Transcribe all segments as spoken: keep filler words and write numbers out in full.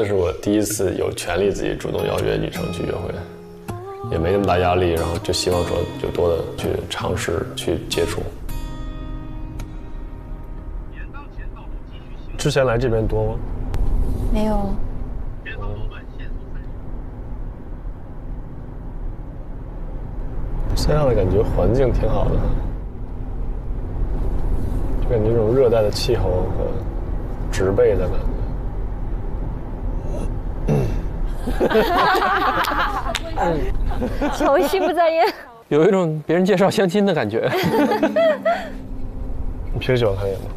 这是我第一次有权利自己主动邀约女生去约会，也没那么大压力，然后就希望说就多的去尝试去接触。之前来这边多吗？没有。山上的感觉环境挺好的，就感觉这种热带的气候和植被的感觉。 求心不在焉，有一种别人介绍相亲的感觉。你平时喜欢看电影吗？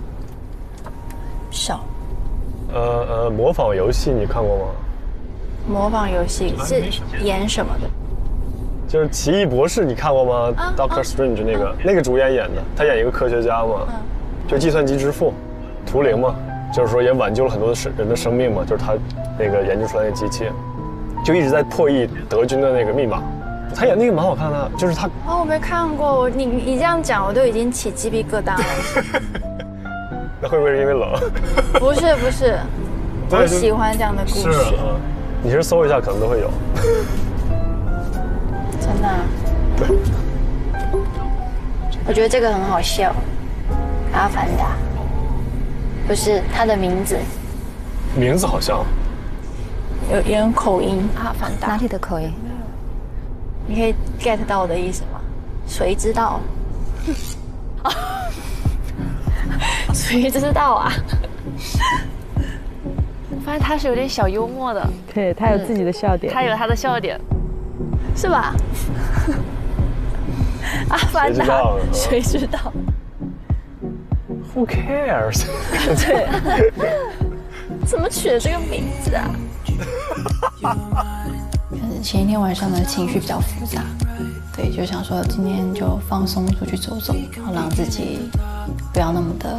少。呃呃，模仿游戏你看过吗？模仿游戏是演什么的？就是《奇异博士》，你看过吗 ？Doctor Strange 那个那个主演演的，他演一个科学家嘛，就计算机之父图灵嘛，就是说也挽救了很多人的生命嘛，就是他那个研究出来的机器。 就一直在破译德军的那个密码，他演那个蛮好看的，就是他。哦，我没看过，我你你这样讲，我都已经起鸡皮疙瘩了。那会不会是因为冷？不是不是，我喜欢这样的故事。是啊，你其实搜一下可能都会有。真的、啊？对。我觉得这个很好笑，《阿凡达》不是他的名字。名字好像。 有有人口音，阿凡达哪里的口音？你可以 get 到我的意思吗？谁知道？谁知道啊？我发现他是有点小幽默的，对他有自己的笑点，嗯、他有他的笑点，是吧？阿凡达，谁知道？Who cares？ 对，怎么取的这个名字啊？ 前一天晚上的情绪比较复杂，对，就想说今天就放松出去走走，然后让自己不要那么的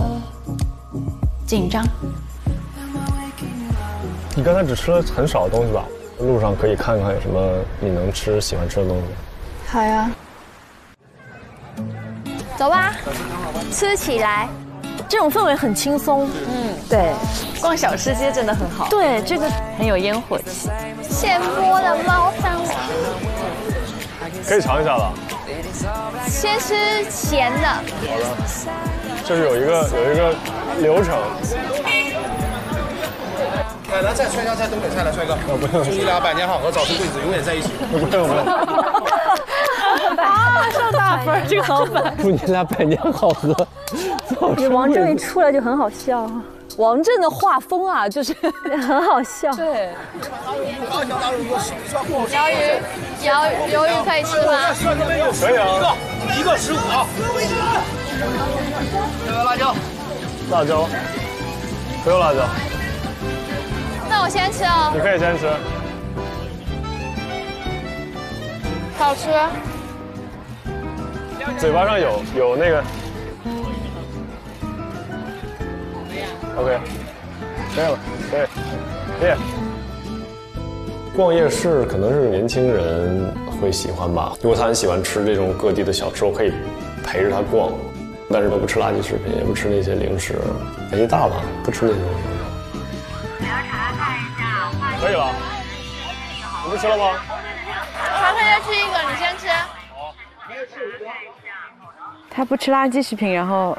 紧张。你刚才只吃了很少的东西吧？路上可以看看有什么你能吃、喜欢吃的东西。好呀，走吧，吃起来。 这种氛围很轻松，嗯，对，逛小吃街真的很好，对，这个很有烟火气。现剥的猫山王，可以尝一下了。先吃咸的，好的，就是有一个有一个流程。来，来再涮一下菜，东北菜来涮一个。哦，不用，祝你俩百年好合，早生贵子，永远在一起。不用不用。 啊，上大分，这个好反。祝你俩百年好合。你王震一出来就很好笑啊。王震的画风啊，就是很好笑。对。鱿鱼，鱿鱿鱼可以吃吗？可以啊，一个十五啊。辣椒，辣椒，不用辣椒。那我先吃哦。你可以先吃。好吃。 嘴巴上有有那个 ，OK， 可以了，可以，可以。逛夜市可能是年轻人会喜欢吧。如果他很喜欢吃这种各地的小吃，我可以陪着他逛，但是我不吃垃圾食品，也不吃那些零食，年纪大了不吃那些东西。可以了，你不吃了吗？还可以再吃一个，你先吃。 他不吃垃圾食品，然后，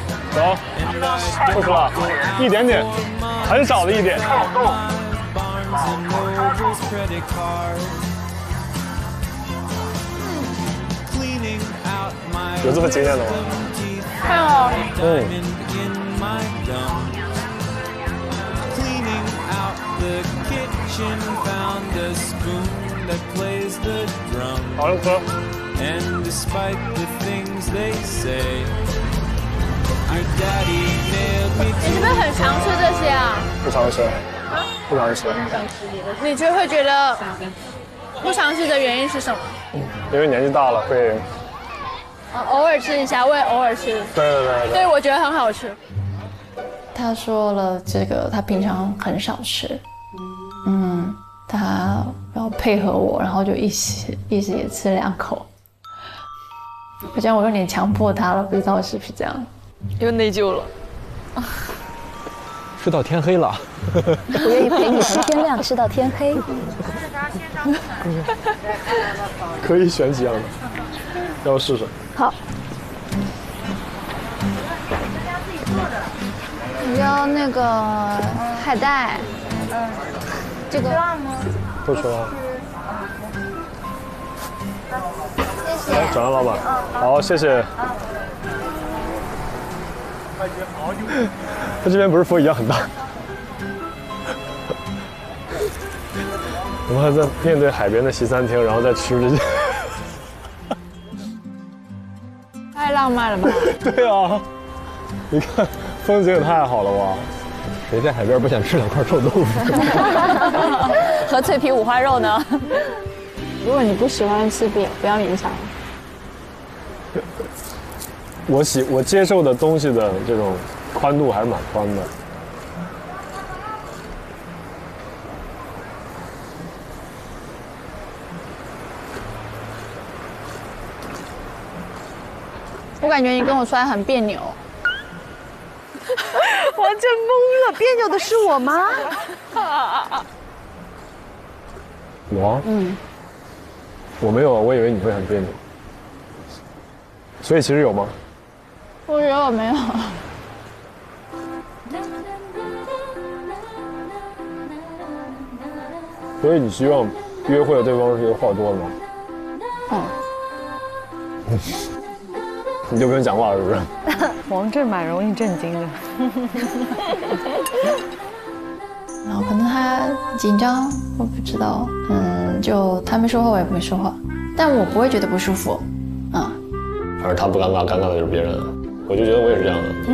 走，不吃了，一点点，很少的一点。有这么惊艳的吗？看哦。嗯。嗯 好了，哥。你是不是很常吃这些啊？我尝试，不尝试。你就会觉得不尝试的原因是什么？因为年纪大了会。 偶尔吃一下，我也偶尔吃。对对对对，所以我觉得很好吃。他说了这个，他平常很少吃，嗯，他然后配合我，然后就一起一起也吃两口。我觉得我有点强迫他了，不知道是不是这样，又内疚了。吃到天黑了，我愿意陪你从天亮吃到天黑。可以选几样的，让我试试。 好，你要那个海带，嗯，这个不吃了。谢谢，转让老板。好，谢谢。他这边不是佛一样很大。我们还在面对海边的西餐厅，然后再吃这些。 太浪漫了吧？对啊，你看风景也太好了吧！谁在海边不想吃两块臭豆腐？和脆皮五花肉呢？如果你不喜欢吃饼，不要勉强。我喜我接受的东西的这种宽度还是蛮宽的。我感觉你跟我摔很别扭，我真懵了。别扭的是我吗？我？嗯，我没有，我以为你会很别扭，所以其实有吗？我觉得我没有。所以你希望约会的对方是一个话多的吗？嗯。你就不用讲话了，是不是？我们这蛮容易震惊的。然后可能他紧张，我不知道。嗯，就他没说话，我也不会说话，但我不会觉得不舒服。啊、嗯，反正他不尴尬，尴尬的就是别人。我就觉得我也是这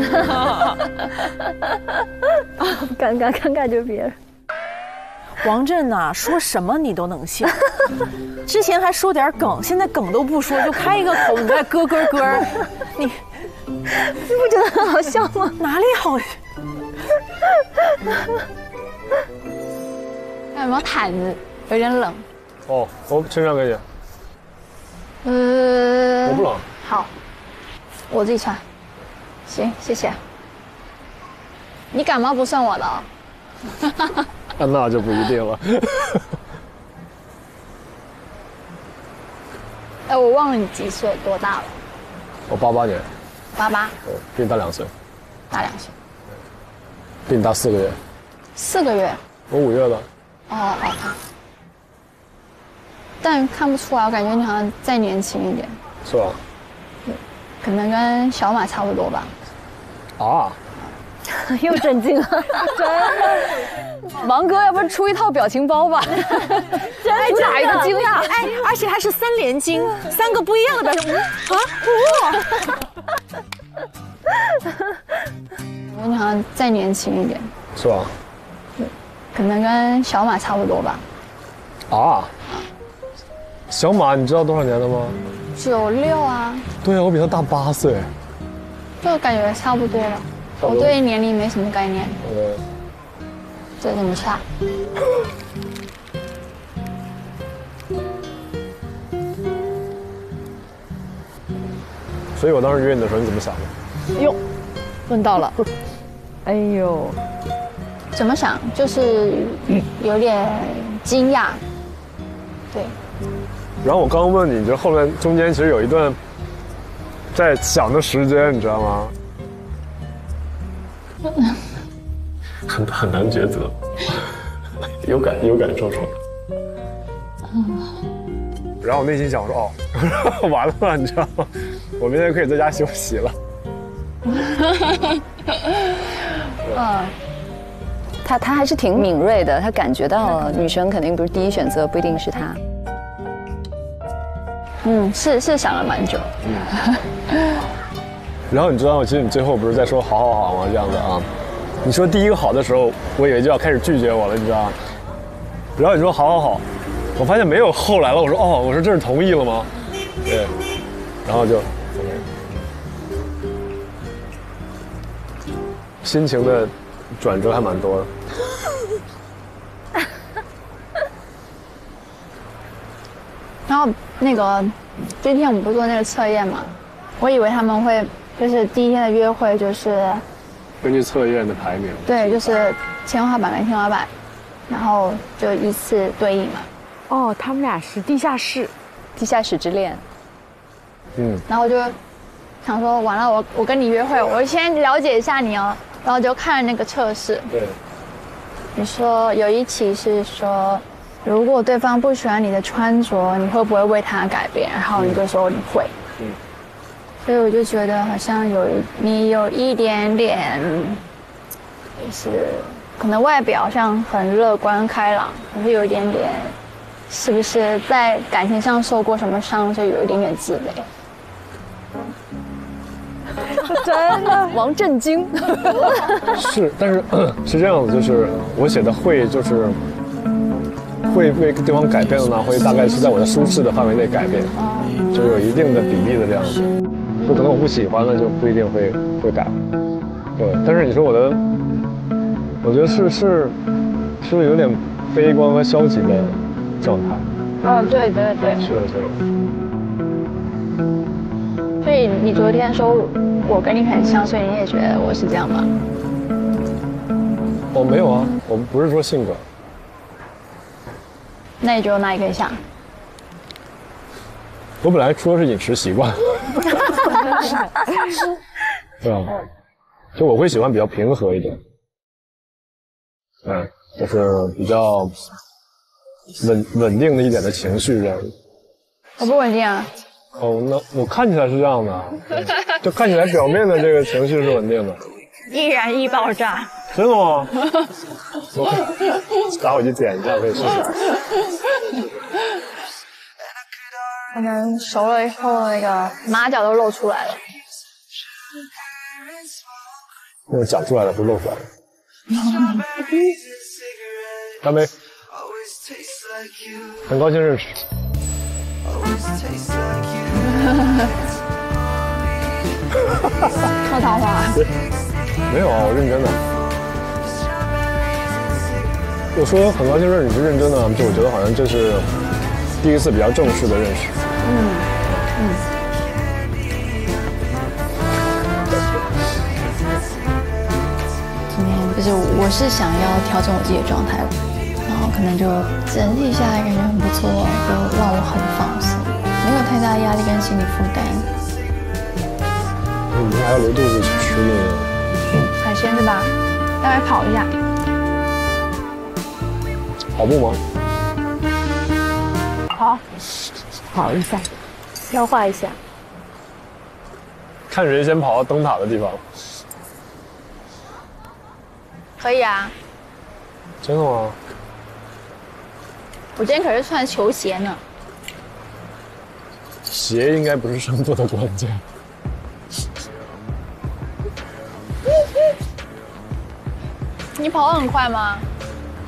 样的。尴尬，尴尬就是别人。 王震呐、啊，说什么你都能笑，之前还说点梗，现在梗都不说，就开一个口，你在咯咯咯，你你不觉得很好笑吗？哪里好？还有没有毯子？有点冷。哦，我身上给你。嗯。我不冷。好，我自己穿。行，谢谢。你感冒不算我的哦。那就不一定了。哎，我忘了你几岁，多大了？我八八年。八八。比你大两岁。大两岁。比你大四个月。四个月。我五月的。哦哦。但看不出来，我感觉你好像再年轻一点。是吧？可能跟小马差不多吧。啊。 又震惊了，真的！王哥，要不出一套表情包吧？真的，打一个惊讶，哎，而且还是三连惊，三个不一样的表情。啊，我！我好像再年轻一点，是吧？可能跟小马差不多吧。啊，小马，你知道多少年了吗？九六啊。对啊，我比他大八岁。就感觉差不多了。 我对年龄没什么概念，这怎么差？所以我当时约你的时候，你怎么想的？哟，问到了。哎呦，怎么想？就是有点惊讶，对。然后我刚问你，你这后面中间其实有一段在想的时间，你知道吗？ 很很难抉择，有感有感受出来。然后我内心想说：“哦，完了，你知道吗？我明天可以在家休息了。”嗯，他他还是挺敏锐的，他感觉到了女生肯定不是第一选择，不一定是他。嗯，是是想了蛮久。然后你知道吗？其实你最后不是在说“好好好”吗？这样的啊，你说第一个好的时候，我以为就要开始拒绝我了，你知道吗？然后你说好好好，我发现没有后来了。我说哦，我说这是同意了吗？对，然后就心情的转折还蛮多的。 然后那个第一天我们不做那个测验嘛，我以为他们会就是第一天的约会就是根据测验的排名，对，就是天花板跟天花板，然后就依次对应嘛。哦，他们俩是地下室，地下室之恋。嗯。然后我就想说，完了，我我跟你约会，我先了解一下你哦。然后就看那个测试。对。你说有一题是说。 如果对方不喜欢你的穿着，你会不会为他改变？然后你就说你会。嗯。所以我就觉得好像有你有一点点，就是可能外表上很乐观开朗，可是有一点点，是不是在感情上受过什么伤，就有一点点自卑。真的，王震惊。是，但是是这样子，就是我写的会就是。 会为对方改变的呢，会大概是在我的舒适的范围内改变，就有一定的比例的这样子。就可能我不喜欢的就不一定会会改，对。但是你说我的，我觉得是是是不是有点悲观和消极的状态？啊，对对对。是的，是的。所以你昨天说我跟你很像，所以你也觉得我是这样吗？我没有啊，我们不是说性格。 那你觉得哪一个像？我本来说是饮食习惯，对吧？就我会喜欢比较平和一点，嗯，就是比较稳稳定的一点的情绪这样。我不稳定啊。哦，那我看起来是这样的，就看起来表面的这个情绪是稳定的。易燃易爆炸。 真的吗？我打火机点一下，可以试试。我们熟了以后，那个马脚都露出来了。那是讲出来的，不是露出来的。干杯！很高兴认识。说桃花？没有啊，我认真的。 我说很高兴认识你是认真的，就我觉得好像这是第一次比较正式的认识。嗯嗯。今天就是我是想要调整我自己的状态，然后可能就整体下来感觉很不错，就让我很放松，没有太大压力跟心理负担。嗯，还要留肚子去吃那个海鲜是吧？待会跑一下。 跑步吗？好，跑一下，消化一下。看谁先跑到灯塔的地方。可以啊。真的吗？我今天可是穿球鞋呢。鞋应该不是胜负的关键。你跑得很快吗？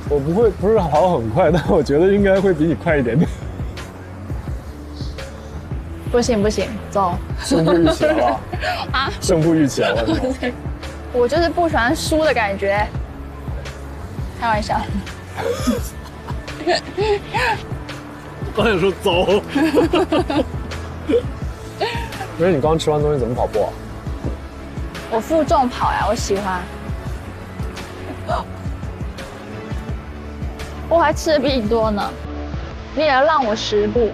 我不会，不是跑很快，但我觉得应该会比你快一点点。不行不行，走。胜负欲强了啊！胜负欲强了。我就是不喜欢输的感觉。开玩笑。刚才说走。不是你刚吃完东西怎么跑步啊？我负重跑呀，我喜欢。 我还吃的比你多呢，你也要让我十步。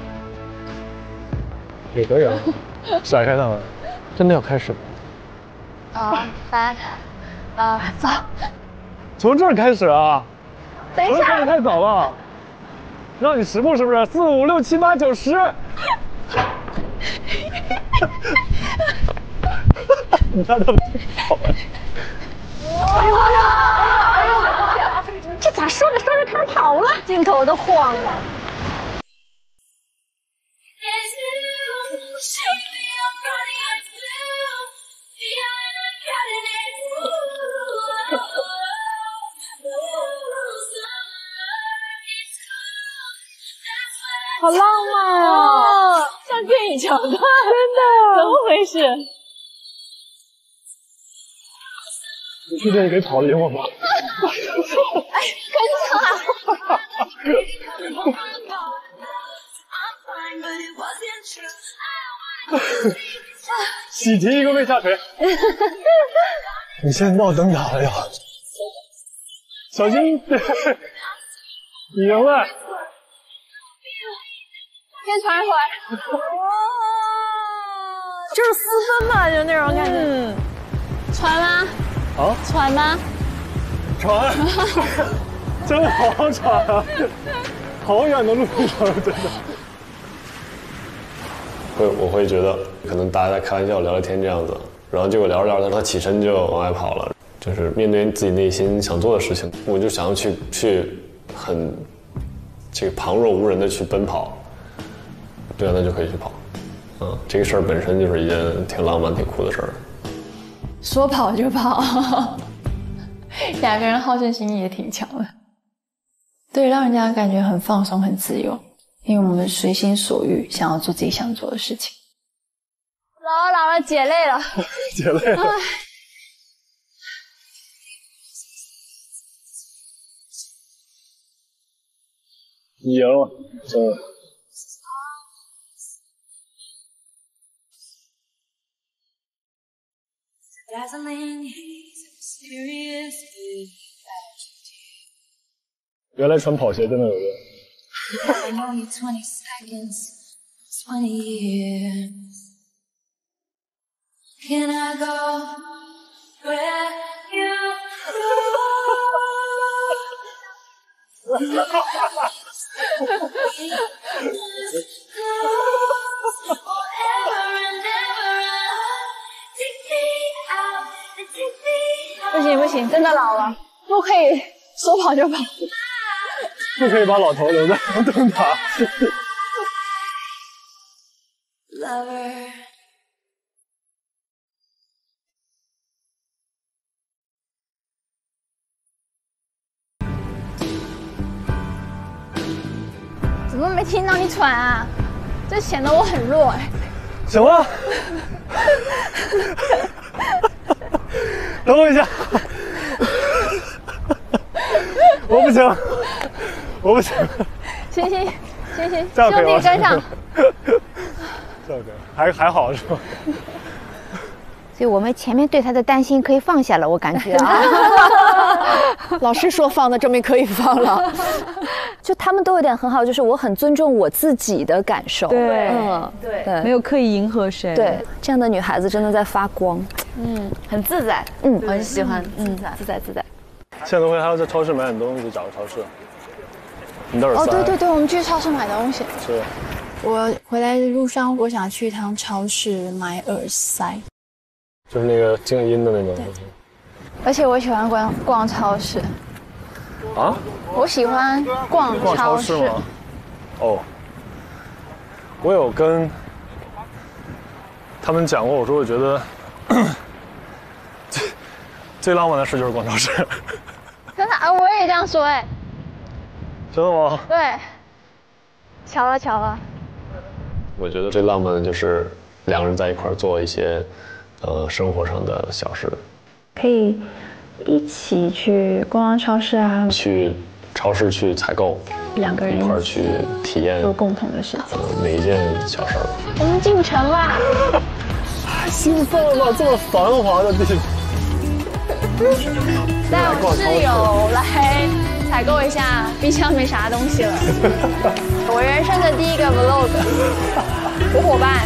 也可以啊，甩开他们，真的要开始吗？啊，三，啊，走。从这儿开始啊？等一下，开始太早了。让你十步是不是？四五六七八九十。你看他们跑了。哎呦哎呦哎呦！ 这咋说着说着开始跑了？镜头都晃了。好浪漫哦，哦像电影桥段，真的，怎么回事？你去这里给草理我吧。哎，赶紧啊！喜提一个未下垂。你现在闹灯塔了呀？小心！你赢了。 先传一会儿，哇，就是私奔吧，就那种感觉。嗯，传吗？好，传吗？传，真的好传啊！好远的路程，真的。会，我会觉得可能大家在开玩笑、聊聊天这样子，然后结果聊着聊着，他起身就往外跑了。就是面对自己内心想做的事情，我就想要去去很这个旁若无人的去奔跑。 对啊，那就可以去跑，嗯，这个事儿本身就是一件挺浪漫、挺酷的事儿。说跑就跑，两个人好胜心也挺强的。对，让人家感觉很放松、很自由，因为我们随心所欲，想要做自己想做的事情。老了老了，姐累了，姐累了。你赢了，真的。 原来穿跑鞋真的有用。不行不行，真的老了，不可以说跑就跑，不可以把老头留在灯塔。怎么没听到你喘啊？这显得我很弱哎。什么？等我一下，我不行，我不行。行行行行，兄弟跟上。这样可以，还还好是吧？所以我们前面对他的担心可以放下了，我感觉啊。老师说放的，证明可以放了。就他们都有点很好，就是我很尊重我自己的感受。对，嗯，对，没有刻意迎合谁。对，这样的女孩子真的在发光。 嗯，很自在，嗯，我很喜欢，嗯，自在自在。向东辉还要在超市买点东西，找个超市。你到底？哦，对对对，我们去超市买东西。是。我回来的路上，我想去一趟超市买耳塞，就是那个静音的那种。而且我喜欢逛逛超市。啊？我喜欢逛逛超市吗？哦。我有跟他们讲过，我说我觉得。 最最浪漫的事就是逛超市，真的啊！我也这样说哎，真的吗？对，巧了巧了。我觉得最浪漫的就是两个人在一块做一些，呃，生活上的小事，可以一起去逛逛超市啊，去超市去采购，两个人一块去体验做共同的事情，呃，每一件小事儿。我们进城吧。兴奋了吧？这么繁华的地方，带我室友来采购一下，冰箱没啥东西了。我人生的第一个 vlog， 我伙伴。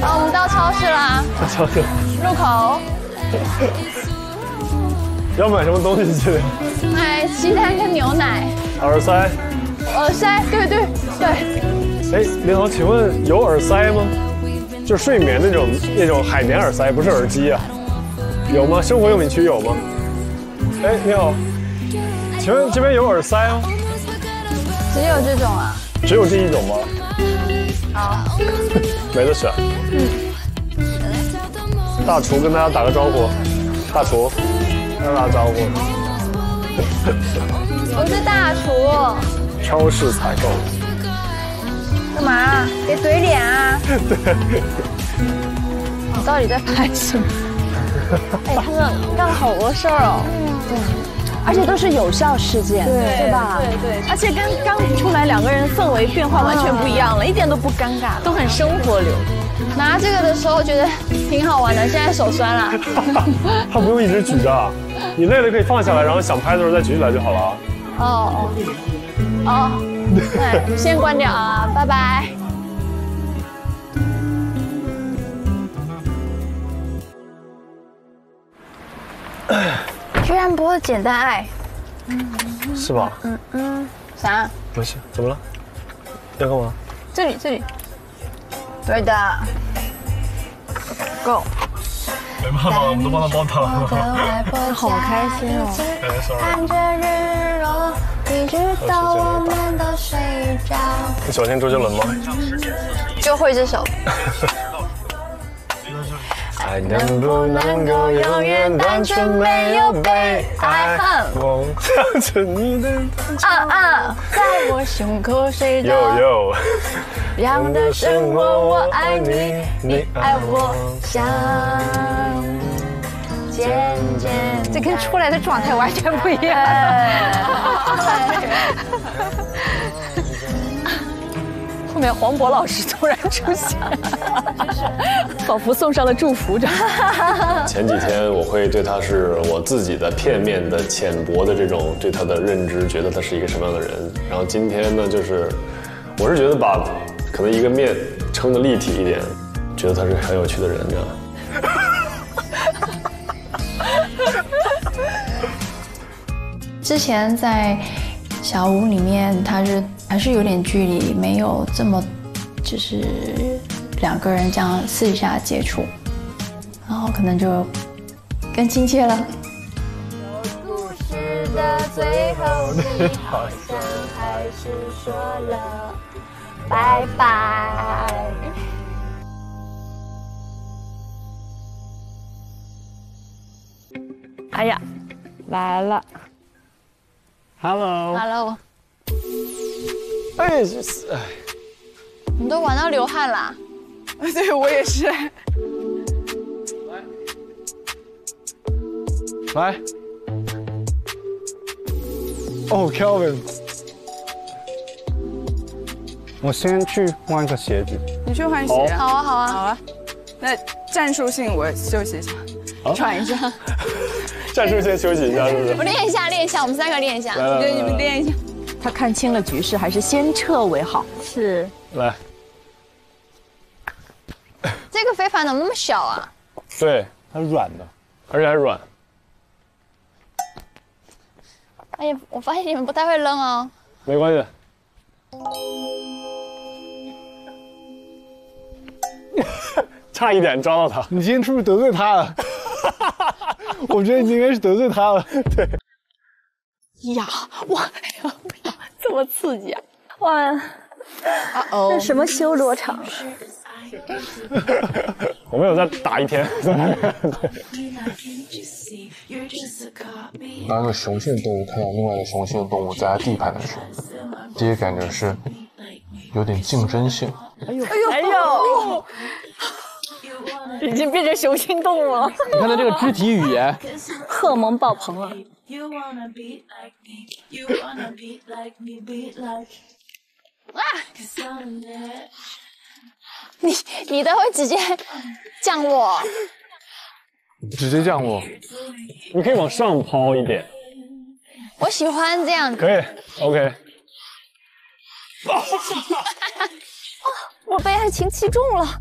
好，我们到超市啦。到超市。入口。要买什么东西去？买鸡蛋跟牛奶。耳塞。耳塞，对对对。 哎，林豪，请问有耳塞吗？就睡眠那种那种海绵耳塞，不是耳机啊？有吗？生活用品区有吗？哎，你好，请问这边有耳塞吗？只有这种啊？只有这一种吗？啊，没得选。嗯。大厨跟大家打个招呼，大厨跟大家打个招呼。我是大厨，超市采购。干嘛？别怼脸啊！对。你到底在拍什么？哎，他们干了好多事儿哦。对。 而且都是有效事件，对吧？对对，而且跟刚出来两个人氛围变化完全不一样了，一点都不尴尬，都很生活流。拿这个的时候觉得挺好玩的，现在手酸了。他不用一直举着，你累了可以放下来，然后想拍的时候再举起来就好了。哦哦哦，对，先关掉啊，拜拜。 居然不会简单爱，是吧？嗯嗯，啥？没事，怎么了？要干嘛？这里这里。对的。Go。没办法，我们都帮他包他了。好开心哦！看着日落，一直到我们都睡着。你喜欢听周杰伦吗？就会这首。 爱能不能够永远单纯没有被爱恨？我想着你的啊啊，在我胸口睡着。有有，这样的生活我爱你，你爱我，想渐渐。这跟出来的状态完全不一样。后面黄渤老师突然出现，仿佛送上了祝福。前几天我会对他是我自己的片面的、浅薄的这种对他的认知，觉得他是一个什么样的人。然后今天呢，就是我是觉得把可能一个面撑得立体一点，觉得他是很有趣的人啊。之前在小屋里面，他是。 还是有点距离，没有这么，就是两个人这样私底下接触，然后可能就更亲切了。故事的最后，你好像还是说了拜拜。哎呀，来了 ，Hello。Hello。 哎，哎，你都玩到流汗啦！对我也是。来，来，哦 ，Kelvin， 我先去换个鞋子。你去换鞋？好啊，好啊，好啊。那战术性我休息一下，喘一下。战术性休息一下是不是？我练一下，练一下，我们三个练一下。对，你们练一下。 他看清了局势，还是先撤为好。是。来，这个飞盘怎么那么小啊？对，它是软的，而且还软。哎呀，我发现你们不太会扔哦。没关系。差一点抓到他。你今天是不是得罪他了？我觉得你应该是得罪他了。对。呀，我。 这么刺激啊！哇，这什么修罗场？我们有在打一天。当一个雄性动物看到另外一个雄性动物在它地盘的时候，第一感觉是有点竞争性。哎呦哎呦！已经变成雄性动物了。你看它这个肢体语言，荷尔蒙爆棚了。 You wanna be like me, you wanna be like me, be like. 哇！你你都会直接降落，直接降落，你可以往上抛一点。我喜欢这样。可以 ，OK。我被爱情击中了，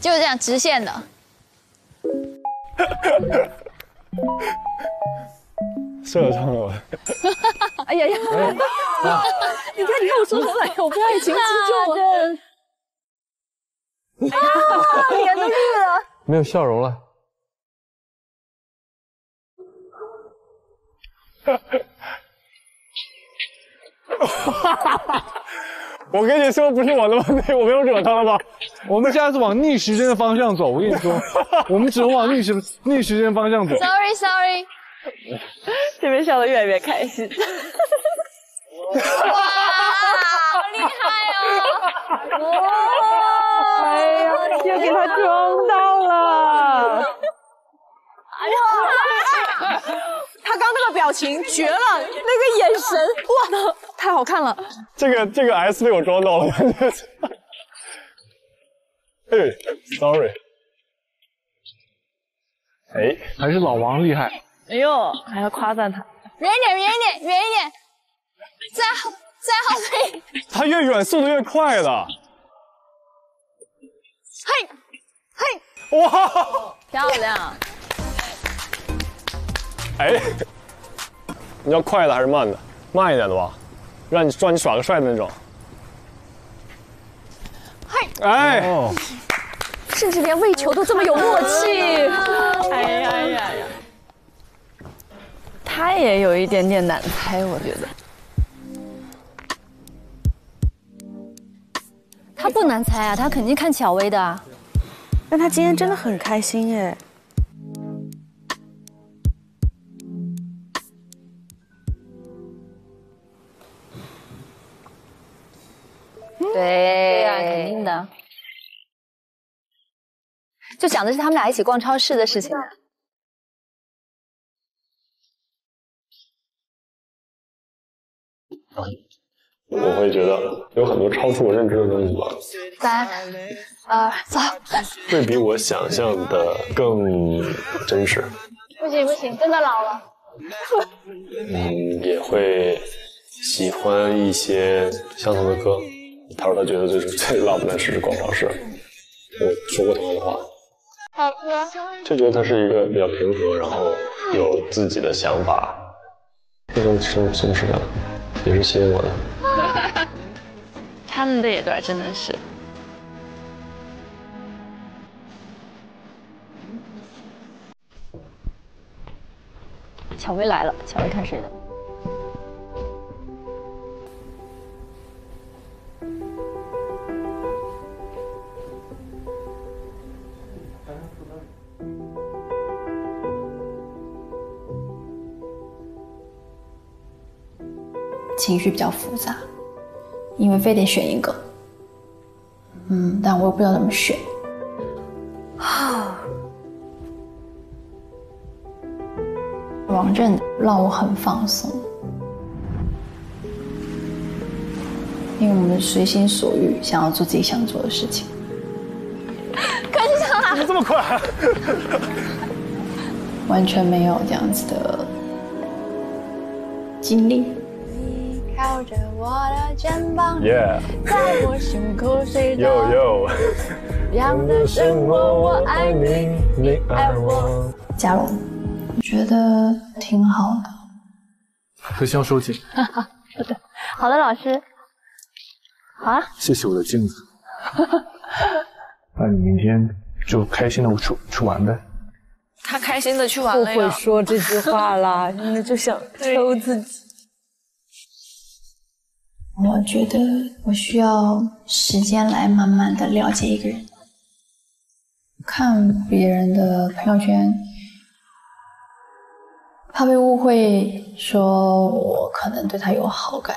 就是这样直线的。 射中了我！哎呀呀！你看，你看我说什么来着？我被爱情击中了！啊，脸都绿了，没有笑容了。哈哈哈哈哈！我跟你说，不是我的问题，我没有惹他了吧？我们现在是往逆时针的方向走，我跟你说，我们只能往逆时逆时针方向走。Sorry Sorry， 这边笑得越来越开心。哇，好厉害哦！哇，哎呀，又给他撞到了。哎呀，他刚那个表情绝了，那个眼神，哇，太好看了。这个这个 S 被我撞到了，哎 ，sorry。哎，还是老王厉害。哎呦，还要夸赞他。远一点，远一点，远一点。 再后再后退，他越远速度越快的。嘿，嘿，哇，漂亮！哎，你要快的还是慢的？慢一点的吧，让你让你耍个帅的那种。嘿，哎，哦、甚至连喂球都这么有默契。哎呀哎呀呀！他也有一点点难猜，我觉得。 他不难猜啊，他肯定看巧薇的啊。但他今天真的很开心哎。对呀，肯定的。就讲的是他们俩一起逛超市的事情。嗯 我会觉得有很多超出我认知的东西吧。三、二、走。会比我想象的更真实。不行不行，真的老了。嗯，也会喜欢一些相同的歌。他说他觉得这是最浪漫的事，逛超市。我说过同样的话。好歌。就觉得他是一个比较平和，然后有自己的想法，那种松松弛感也是吸引我的。 他们的一段真的是，巧薇来了，巧薇看谁的？情绪比较复杂。 因为非得选一个，嗯，但我又不知道怎么选。啊，王震让我很放松，因为我们随心所欲，想要做自己想做的事情。开始唱了，怎么这么快、啊？完全没有这样子的经历。 靠着我的肩膀， Yeah. 在我胸口睡着。有有，让的生活我爱你，你爱我。嘉荣，我觉得挺好的。可惜要收紧。好的，老师。好啊。谢谢我的镜子。那你明天就开心的去去玩呗。他开心的去玩了。不会说这句话啦，那就想抽自己。 我觉得我需要时间来慢慢的了解一个人。看别人的朋友圈，怕被误会说我可能对他有好感。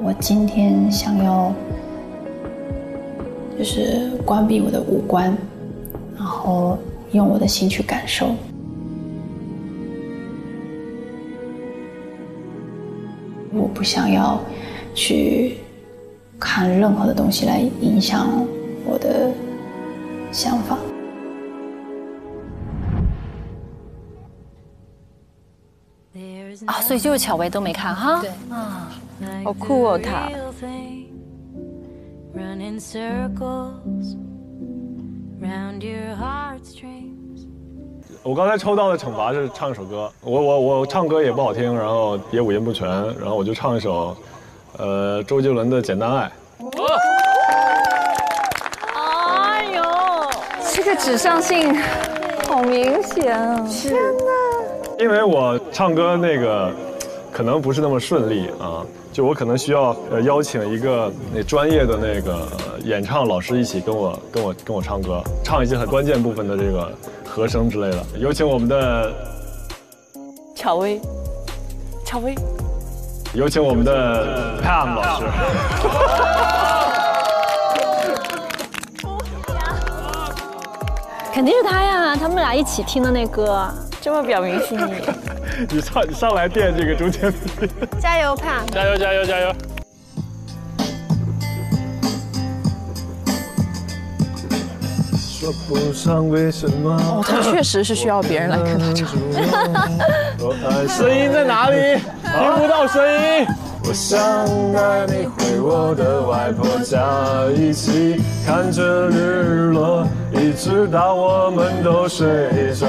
我今天想要就是关闭我的五官，然后用我的心去感受。 我不想要去看任何的东西来影响我的想法。啊，所以就是巧薇都没看哈。对，啊，好酷哦他。我刚才抽到的惩罚是唱一首歌，我我我唱歌也不好听，然后也五音不全，然后我就唱一首，呃，周杰伦的《简单爱》。哎呦，这个指向性好明显啊！是的，因为我唱歌那个。可能不是那么顺利啊。就我可能需要呃邀请一个那专业的那个演唱老师一起跟我跟我跟我唱歌，唱一些很关键部分的这个和声之类的。有请我们的巧薇，巧薇，有请我们的 Pam 老师。 肯定是他呀，他们俩一起听的那歌，这么表明是你。你上你上来垫这个中间地，加油帕！加油加油加油！说不上为什么。哦，他确实是需要别人来跟他唱。声音在哪里？听不到声音。 我想带你回我的外婆家，一起看着日落，一直到我们都睡着。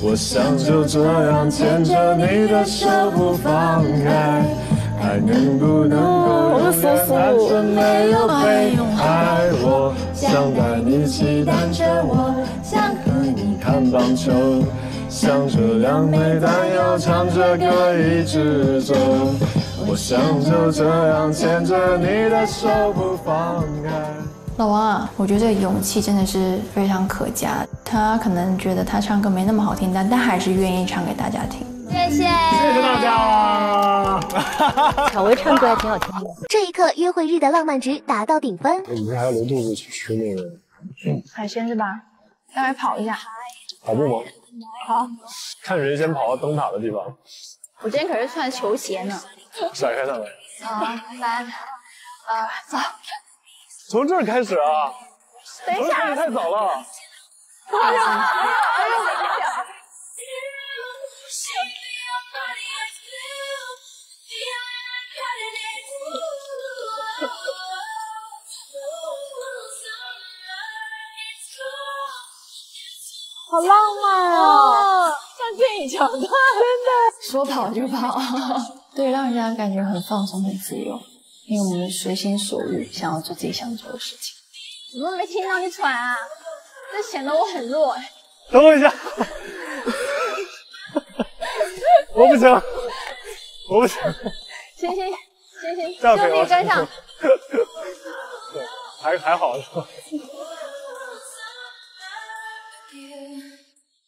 我想就这样牵着你的手不放开，爱能不能够永远单纯没有被爱？我想带你骑单车，我想和你看棒球，想着两枚弹药，唱着歌一直走。 我想就这样牵着你的手不放开。老王啊，我觉得这个勇气真的是非常可嘉。他可能觉得他唱歌没那么好听，但他还是愿意唱给大家听。谢谢，谢谢大家。小薇唱歌还挺好听的。这一刻，约会日的浪漫值达到顶分。我们还要留肚子去吃那个海鲜是吧？待会跑一下。跑步吗？好。看谁先跑到灯塔的地方。我今天可是穿球鞋呢。 甩开他们啊！来，呃，走，从这儿开始啊！等一下，太早了。哎呀，哎呀，哎呀！好浪漫啊，像电影桥段，真的。说跑就跑。 对，让人家感觉很放松、很自由，因为我们随心所欲，想要做自己想做的事情。怎么没听到你喘啊？这显得我很弱。等我一下，我不行，我不行。行行行行，就你跟上。对，还还好。